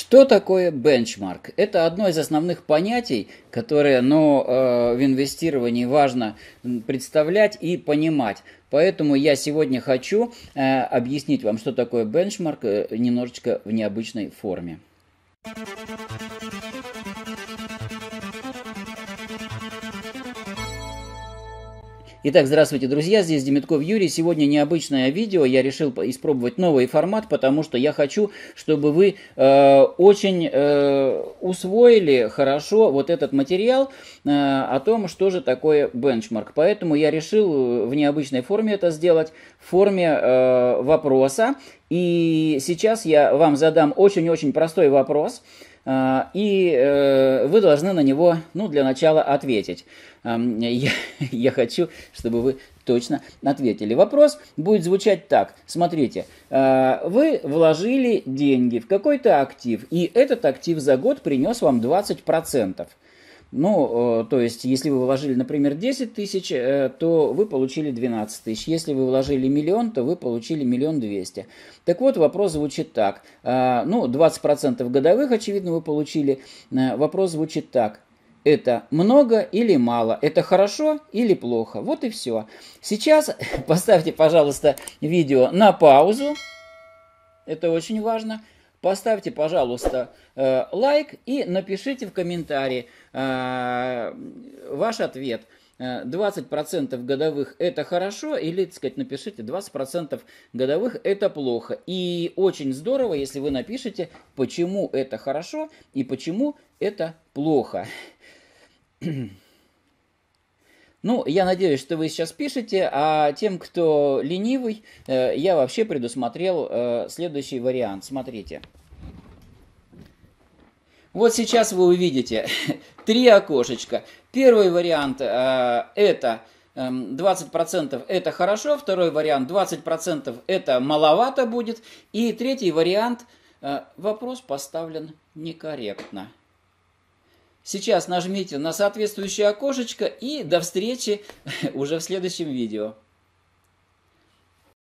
Что такое бенчмарк? Это одно из основных понятий, которые в инвестировании важно представлять и понимать. Поэтому я сегодня хочу объяснить вам, что такое бенчмарк немножечко в необычной форме. Итак, здравствуйте, друзья, здесь Демидков Юрий. Сегодня необычное видео, я решил испробовать новый формат, потому что я хочу, чтобы вы очень усвоили хорошо вот этот материал о том, что же такое бенчмарк. Поэтому я решил в необычной форме это сделать, в форме вопроса. И сейчас я вам задам очень-очень простой вопрос. И вы должны на него, для начала ответить. Я хочу, чтобы вы точно ответили. Вопрос будет звучать так. Смотрите, вы вложили деньги в какой-то актив, и этот актив за год принес вам 20%. То есть, если вы вложили, например, 10 тысяч, то вы получили 12 тысяч. Если вы вложили миллион, то вы получили 1 200 000. Так вот, вопрос звучит так. 20% годовых, очевидно, вы получили. Вопрос звучит так. Это много или мало? Это хорошо или плохо? Вот и все. Сейчас поставьте, пожалуйста, видео на паузу. Это очень важно. Поставьте, пожалуйста, лайк и напишите в комментарии ваш ответ. 20% годовых – это хорошо, или, напишите 20% годовых – это плохо. И очень здорово, если вы напишите, почему это хорошо и почему это плохо. Я надеюсь, что вы сейчас пишете, а тем, кто ленивый, я вообще предусмотрел следующий вариант. Смотрите. Вот сейчас вы увидите 3 окошечка. Первый вариант – это 20% это хорошо, второй вариант – 20% это маловато будет, и третий вариант – вопрос поставлен некорректно. Сейчас нажмите на соответствующее окошечко и до встречи уже в следующем видео.